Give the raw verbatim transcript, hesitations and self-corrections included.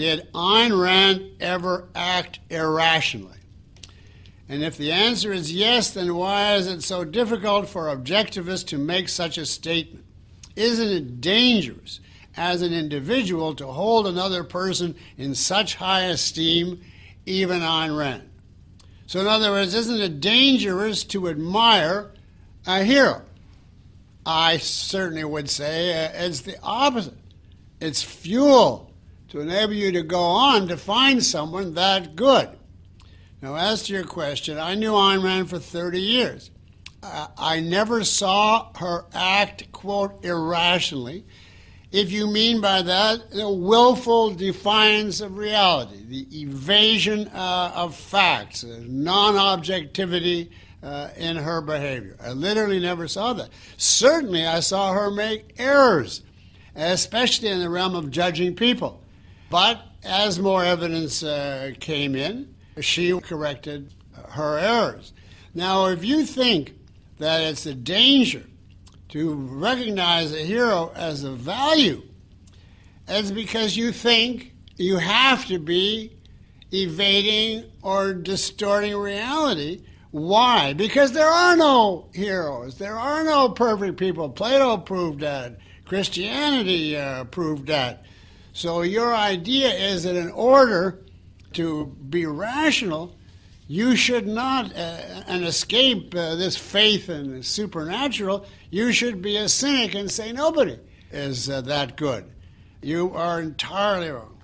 Did Ayn Rand ever act irrationally? And if the answer is yes, then why is it so difficult for objectivists to make such a statement? Isn't it dangerous as an individual to hold another person in such high esteem, even Ayn Rand? So in other words, isn't it dangerous to admire a hero? I certainly would say uh, it's the opposite. It's fuel to enable you to go on to find someone that good. Now, as to your question, I knew Ayn Rand for thirty years. Uh, I never saw her act, quote, irrationally. If you mean by that, the willful defiance of reality, the evasion uh, of facts, uh, non-objectivity uh, in her behavior. I literally never saw that. Certainly, I saw her make errors, especially in the realm of judging people. But as more evidence uh, came in, she corrected her errors. Now, if you think that it's a danger to recognize a hero as a value, it's because you think you have to be evading or distorting reality. Why? Because there are no heroes. There are no perfect people. Plato proved that. Christianity uh, proved that. So your idea is that in order to be rational, you should not, uh, and escape uh, this faith in the supernatural, you should be a cynic and say nobody is uh, that good. You are entirely wrong.